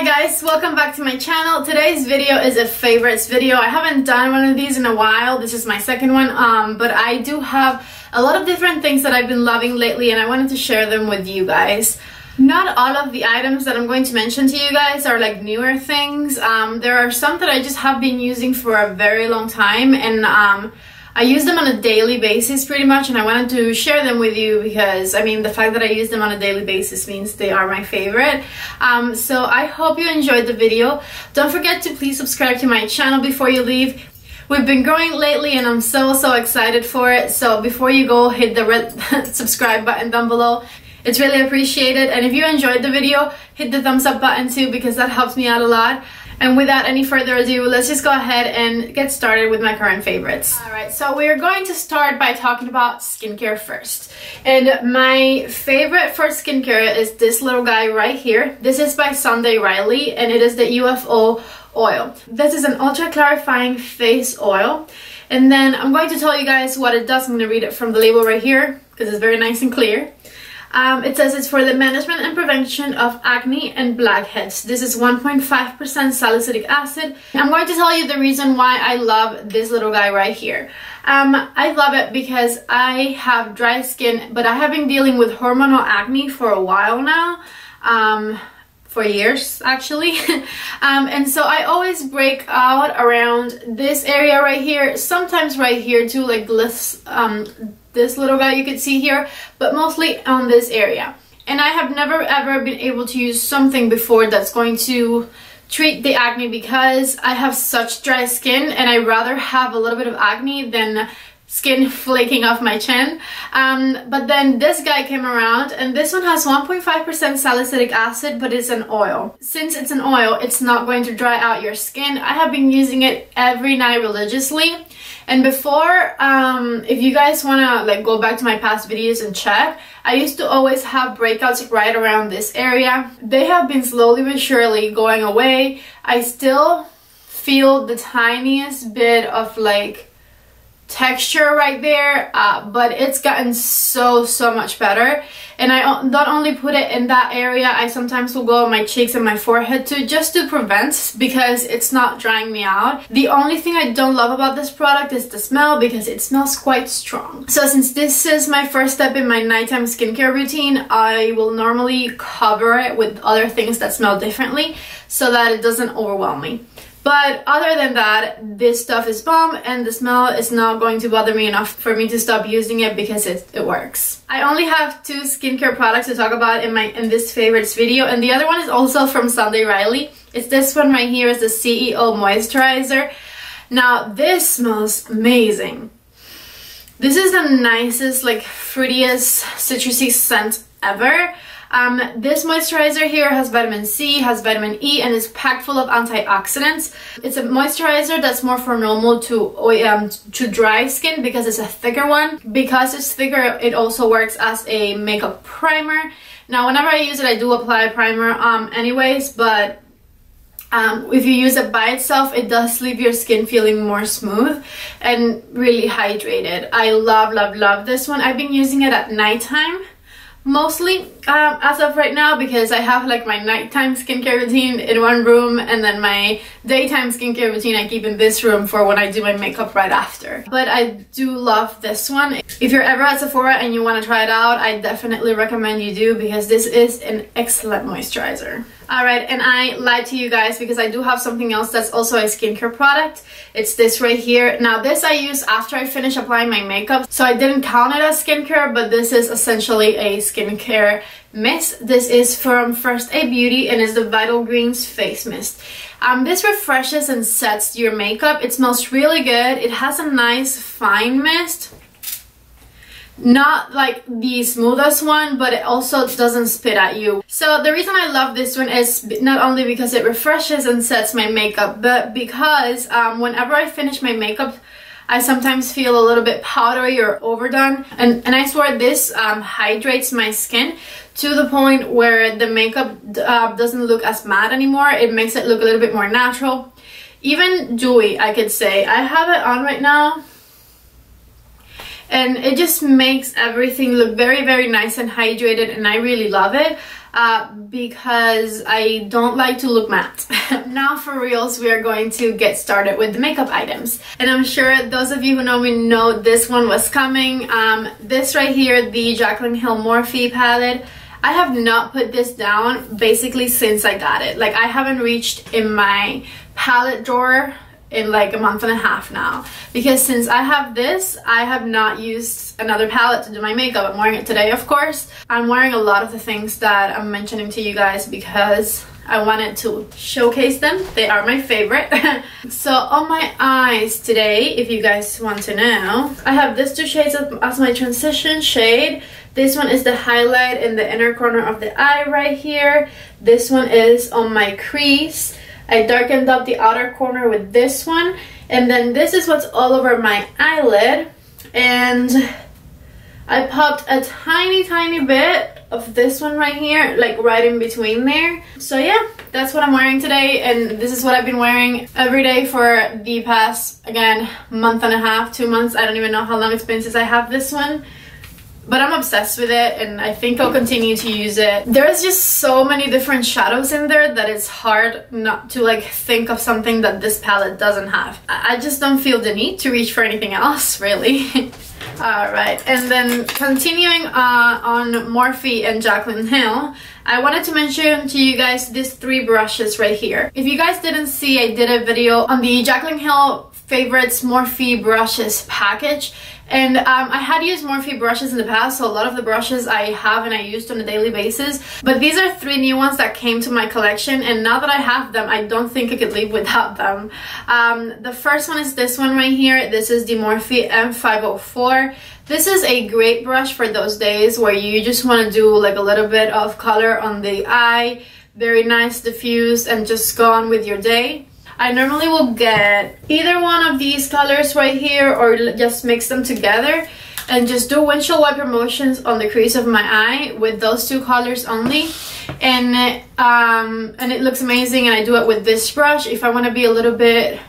Hi guys, welcome back to my channel. Today's video is a favorites video. I haven't done one of these in a while. This is my second one, but I do have a lot of different things that I've been loving lately and I wanted to share them with you guys. Not all of the items that I'm going to mention to you guys are like newer things. There are some that I just have been using for a very long time and I use them on a daily basis pretty much, and I wanted to share them with you because, I mean, the fact that I use them on a daily basis means they are my favorite. So I hope you enjoyed the video. Don't forget to please subscribe to my channel before you leave. We've been growing lately and I'm so excited for it. So before you go, hit the red subscribe button down below. It's really appreciated. And if you enjoyed the video, hit the thumbs up button too because that helps me out a lot. And without any further ado, let's just go ahead and get started with my current favorites. Alright, so we're going to start by talking about skincare first. And my favorite for skincare is this little guy right here. This is by Sunday Riley and it is the UFO Oil. This is an ultra clarifying face oil. And then I'm going to tell you guys what it does. I'm going to read it from the label right here because it's very nice and clear. It says it's for the management and prevention of acne and blackheads. This is 1.5% salicylic acid. I'm going to tell you the reason why I love this little guy right here. I love it because I have dry skin, but I have been dealing with hormonal acne for a while now. For years actually. And so I always break out around this area right here, sometimes right here too, like this little guy you can see here, but mostly on this area. And I have never ever been able to use something before that's going to treat the acne because I have such dry skin and I'd rather have a little bit of acne than skin flaking off my chin. But then this guy came around and this one has 1.5% salicylic acid, but it's an oil. Since it's an oil, it's not going to dry out your skin. I have been using it every night religiously. And before, if you guys wanna like go back to my past videos and check, I used to always have breakouts right around this area. They have been slowly but surely going away. I still feel the tiniest bit of like texture right there, but it's gotten so much better. And I not only put it in that area, I sometimes will go on my cheeks and my forehead too, just to prevent, because it's not drying me out. The only thing I don't love about this product is the smell, because it smells quite strong. So since this is my first step in my nighttime skincare routine, I will normally cover it with other things that smell differently so that it doesn't overwhelm me. But other than that, this stuff is bomb and the smell is not going to bother me enough for me to stop using it because it works. I only have two skincare products to talk about in this favorites video, and the other one is also from Sunday Riley. It's this one right here, is the CEO Moisturizer. Now this smells amazing. This is the nicest, like fruitiest, citrusy scent ever. This moisturizer here has vitamin C, has vitamin E, and is packed full of antioxidants. It's a moisturizer that's more for normal to dry skin because it's a thicker one. Because it's thicker, it also works as a makeup primer. Now, whenever I use it, I do apply a primer anyways, but if you use it by itself, it does leave your skin feeling more smooth and really hydrated. I love this one. I've been using it at nighttime. Mostly as of right now, because I have like my nighttime skincare routine in one room and then my daytime skincare routine I keep in this room for when I do my makeup right after. But I do love this one. If you're ever at Sephora and you want to try it out, I definitely recommend you do because this is an excellent moisturizer. Alright, and I lied to you guys because I do have something else that's also a skincare product. It's this right here. Now this I use after I finish applying my makeup, so I didn't count it as skincare, but this is essentially a skincare mist. This is from First Aid Beauty and is the Vital Greens Face Mist. This refreshes and sets your makeup. It smells really good. It has a nice fine mist. Not like the smoothest one, but it also doesn't spit at you. So the reason I love this one is not only because it refreshes and sets my makeup, but because whenever I finish my makeup, I sometimes feel a little bit powdery or overdone. And I swear this hydrates my skin to the point where the makeup doesn't look as matte anymore. It makes it look a little bit more natural. Even dewy, I could say. I have it on right now. And it just makes everything look very nice and hydrated, and I really love it. because I don't like to look matte. Now for reals, we are going to get started with the makeup items. And I'm sure those of you who know me know this one was coming. This right here, the Jaclyn Hill Morphe palette. I have not put this down basically since I got it. Like, I haven't reached in my palette drawer in like a month and a half now, because since I have this, I have not used another palette to do my makeup. I'm wearing it today, of course. I'm wearing a lot of the things that I'm mentioning to you guys because I wanted to showcase them. They are my favorite. So on my eyes today, if you guys want to know, I have these two shades as my transition shade. This one is the highlight in the inner corner of the eye right here. This one is on my crease. I darkened up the outer corner with this one, and then this is what's all over my eyelid, and I popped a tiny bit of this one right here, like right in between there. So yeah, that's what I'm wearing today, and this is what I've been wearing every day for the past, again, month and a half, 2 months. I don't even know how long it's been since I have this one. But I'm obsessed with it, and I think I'll continue to use it. There's just so many different shadows in there that it's hard not to like think of something that this palette doesn't have. I just don't feel the need to reach for anything else, really. Alright, and then continuing on Morphe and Jaclyn Hill, I wanted to mention to you guys these three brushes right here. If you guys didn't see, I did a video on the Jaclyn Hill Favorites Morphe Brushes package. And I had used Morphe brushes in the past, so a lot of the brushes I have and I used on a daily basis. But these are three new ones that came to my collection, and now that I have them, I don't think I could live without them. The first one is this one right here. This is the Morphe M504. This is a great brush for those days where you just want to do like a little bit of color on the eye, very nice diffuse, and just go on with your day. I normally will get either one of these colors right here or just mix them together and just do windshield wiper motions on the crease of my eye with those two colors only, and it looks amazing. And I do it with this brush. If I want to be a little bit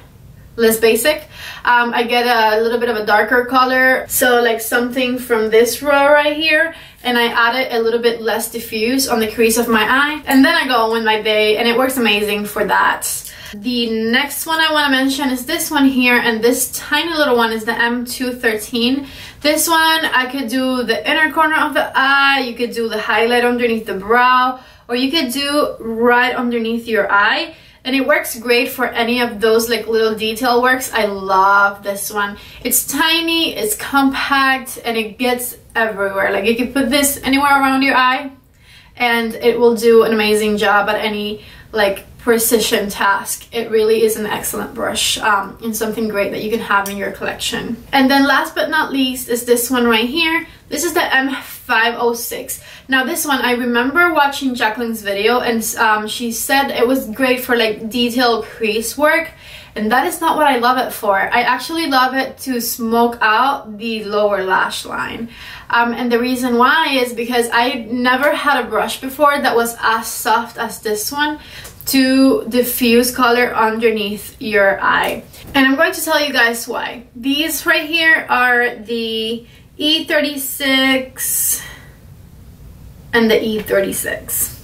less basic, I get a little bit of a darker color, so like something from this row right here, and I add it a little bit less diffuse on the crease of my eye, and then I go on with my day, and it works amazing for that. The next one I want to mention is this one here, and this tiny little one is the M213. This one, I could do the inner corner of the eye, you could do the highlight underneath the brow, or you could do right underneath your eye. And it works great for any of those like little detail works. I love this one. It's tiny, it's compact, and it gets everywhere. Like, you can put this anywhere around your eye, and it will do an amazing job at any like precision task. It really is an excellent brush, and something great that you can have in your collection. And then last but not least is this one right here. This is the M506. Now this one, I remember watching Jaclyn's video, and she said it was great for like detailed crease work, and that is not what I love it for. I actually love it to smoke out the lower lash line. And the reason why is because I never had a brush before that was as soft as this one to diffuse color underneath your eye. And I'm going to tell you guys why. These right here are the E36 and the E36.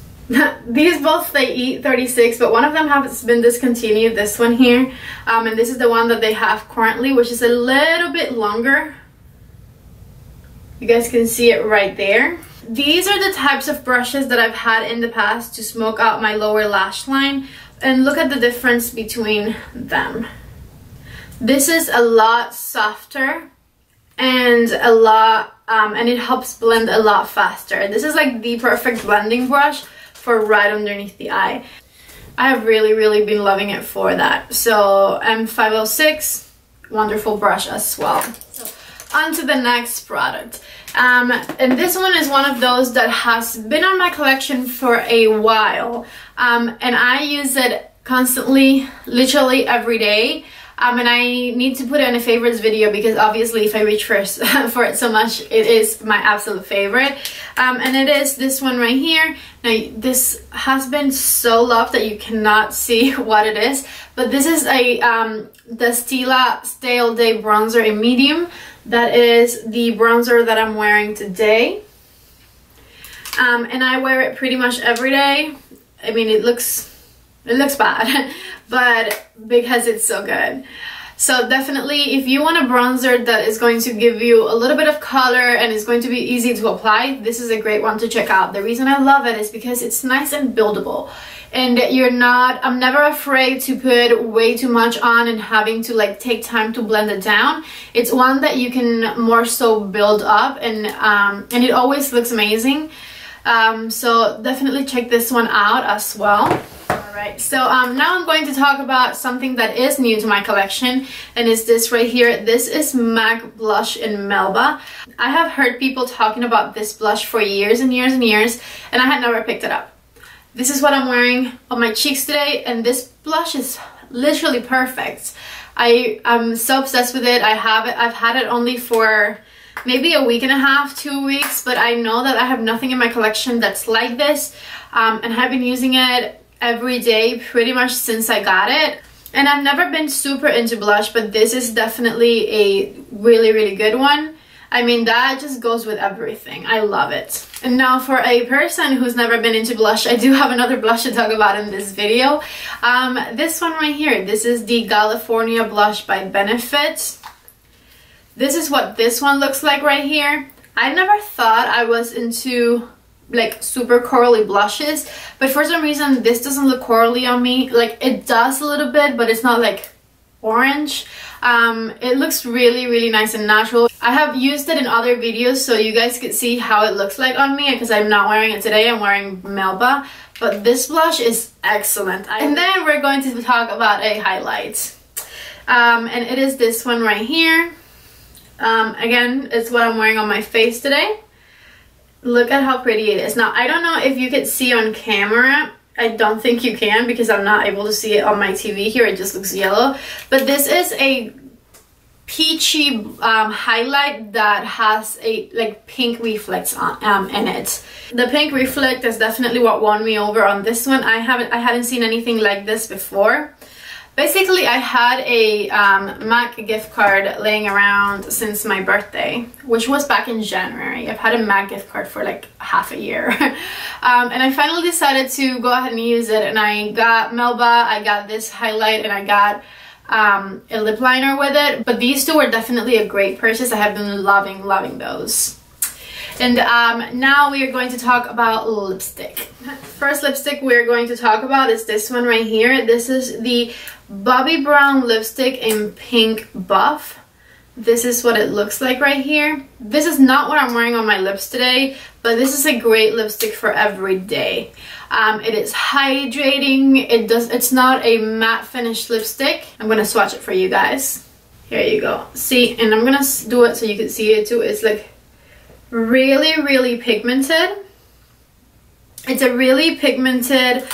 These both say E36, but one of them has been discontinued, this one here. And this is the one that they have currently, which is a little bit longer. You guys can see it right there. These are the types of brushes that I've had in the past to smoke out my lower lash line, and look at the difference between them. This is a lot softer and a lot and it helps blend a lot faster. This is like the perfect blending brush for right underneath the eye. I have really been loving it for that. So M506, wonderful brush as well. So, on to the next product. And this one is one of those that has been on my collection for a while, and I use it constantly, literally every day. And I need to put it in a favorites video because obviously if I reach for it so much, it is my absolute favorite. And it is this one right here. Now, this has been so loved that you cannot see what it is, but this is a the Stila Stay All Day Bronzer in Medium. That is the bronzer that I'm wearing today. and I wear it pretty much every day. I mean, it looks bad, but because it's so good. So definitely, if you want a bronzer that is going to give you a little bit of color and is going to be easy to apply, this is a great one to check out. The reason I love it is because it's nice and buildable. And I'm never afraid to put way too much on and having to like take time to blend it down. It's one that you can more so build up, and it always looks amazing. So definitely check this one out as well. Alright, so now I'm going to talk about something that is new to my collection, and it's this right here. This is MAC blush in Melba. I have heard people talking about this blush for years and years and years, and I had never picked it up. This is what I'm wearing on my cheeks today, and this blush is literally perfect. I am so obsessed with it. I've had it only for maybe a week and a half, 2 weeks, but I know that I have nothing in my collection that's like this, and I've been using it every day pretty much since I got it. And I've never been super into blush, but this is definitely a really, really good one. I mean, that just goes with everything. I love it. And now for a person who's never been into blush, I do have another blush to talk about in this video. This one right here, this is the California Blush by Benefit. This is what this one looks like right here. I never thought I was into like super corally blushes, but for some reason this doesn't look corally on me. Like, it does a little bit, but it's not like orange. It looks really, really nice and natural. I have used it in other videos so you guys could see how it looks like on me, because I'm not wearing it today, I'm wearing Melba, but this blush is excellent. And then we're going to talk about a highlight, and it is this one right here. Again, it's what I'm wearing on my face today. Look at how pretty it is. Now, I don't know if you could see on camera. I don't think you can because I'm not able to see it on my TV here. It just looks yellow. But this is a peachy highlight that has a like pink reflex on, in it. The pink reflect is definitely what won me over on this one. I hadn't seen anything like this before. Basically, I had a MAC gift card laying around since my birthday, which was back in January. I've had a MAC gift card for like half a year. And I finally decided to go ahead and use it. And I got Melba, I got this highlight, and I got a lip liner with it. But these two were definitely a great purchase. I have been loving, loving those. And now we are going to talk about lipstick. First lipstick we're going to talk about is this one right here. This is the Bobbi Brown lipstick in Pink Buff. This is what it looks like right here. This is not what I'm wearing on my lips today, but this is a great lipstick for every day. It is hydrating. It's not a matte finish lipstick. I'm going to swatch it for you guys. Here you go. See, and I'm going to do it so you can see it too. It's like really, really pigmented. It's a really pigmented,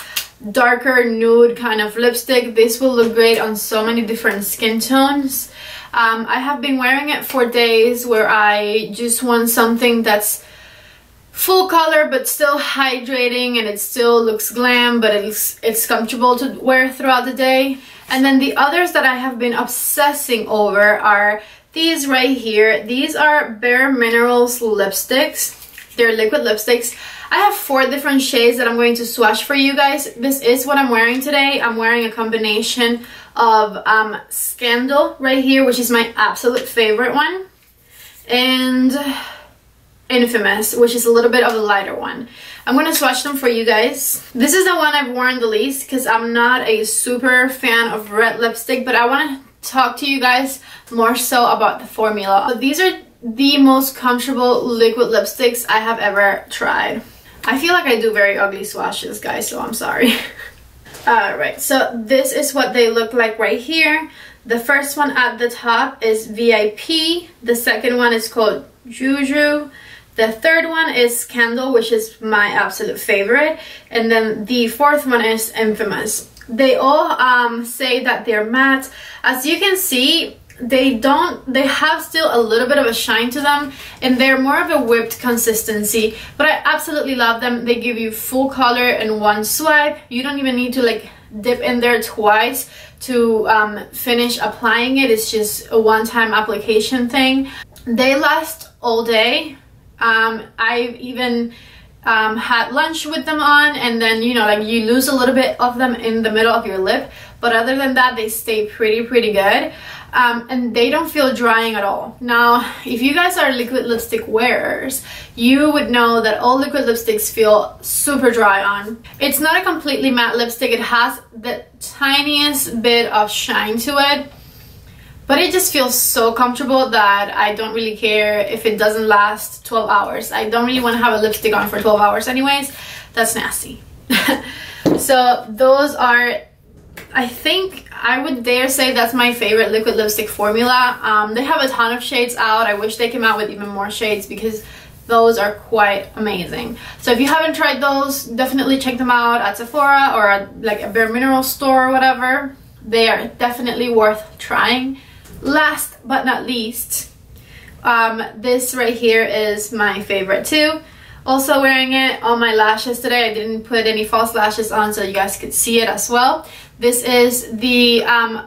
darker nude kind of lipstick. This will look great on so many different skin tones. I have been wearing it for days where I just want something that's full color but still hydrating, and it still looks glam, but it's comfortable to wear throughout the day. And then the others that I have been obsessing over are these right here. These are Bare Minerals lipsticks. They're liquid lipsticks. I have 4 different shades that I'm going to swatch for you guys. This is what I'm wearing today. I'm wearing a combination of Scandal right here, which is my absolute favorite one, and Infamous, which is a little bit of a lighter one. I'm going to swatch them for you guys. This is the one I've worn the least because I'm not a super fan of red lipstick, but I want to talk to you guys more so about the formula. But these are the most comfortable liquid lipsticks I have ever tried. I feel like I do very ugly swatches, guys, so I'm sorry. Alright, so this is what they look like right here. The first one at the top is VIP. The second one is called Juju. The third one is Candle, which is my absolute favorite. And then the fourth one is Infamous. They all say that they're matte. As you can see, they have still a little bit of a shine to them, and they're more of a whipped consistency, but I absolutely love them. They give you full color in one swipe. You don't even need to like dip in there twice to finish applying it. It's just a one-time application thing. They last all day. I've even had lunch with them on, and then, you know, like you lose a little bit of them in the middle of your lip, but other than that they stay pretty good, and they don't feel drying at all. Now if you guys are liquid lipstick wearers, you would know that all liquid lipsticks feel super dry on. It's not a completely matte lipstick, it has the tiniest bit of shine to it, but it just feels so comfortable that I don't really care if it doesn't last 12 hours. I don't really want to have a lipstick on for 12 hours anyways. That's nasty. So those are, I think, I would dare say that's my favorite liquid lipstick formula. They have a ton of shades out. I wish they came out with even more shades because those are quite amazing. So if you haven't tried those, definitely check them out at Sephora or at, like, a Bare Minerals store or whatever. They are definitely worth trying. Last but not least, this right here is my favorite too. Also wearing it on my lashes today. I didn't put any false lashes on so you guys could see it as well. This is the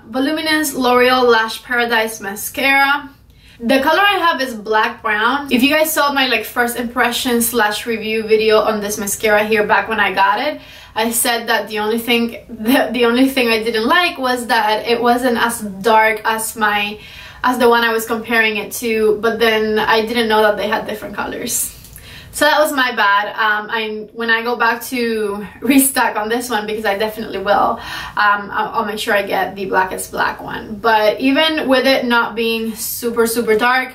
Voluminous L'Oreal Lash Paradise Mascara. The color I have is black brown. If you guys saw my like first impression / review video on this mascara here back when I got it, I said that the only thing I didn't like was that it wasn't as dark as the one I was comparing it to, but then I didn't know that they had different colors. So that was my bad. When I go back to restock on this one, because I definitely will, I'll make sure I get the blackest black one. But even with it not being super dark,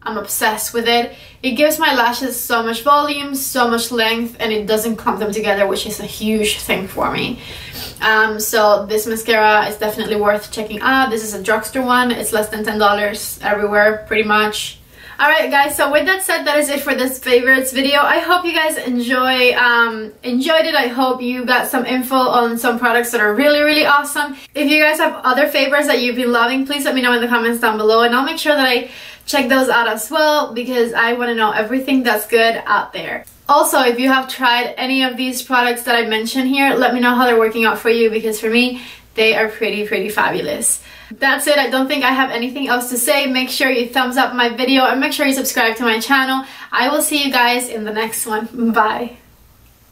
I'm obsessed with it. It gives my lashes so much volume, so much length, and it doesn't clump them together, which is a huge thing for me. So this mascara is definitely worth checking out. This is a drugstore one. It's less than $10 everywhere, pretty much. Alright guys, so with that said, that is it for this favorites video. I hope you guys enjoyed it. I hope you got some info on some products that are really awesome. If you guys have other favorites that you've been loving, please let me know in the comments down below, and I'll make sure that I check those out as well, because I want to know everything that's good out there. Also, if you have tried any of these products that I mentioned here, let me know how they're working out for you, because for me, they are pretty fabulous. That's it. I don't think I have anything else to say. Make sure you thumbs up my video and make sure you subscribe to my channel. I will see you guys in the next one. Bye.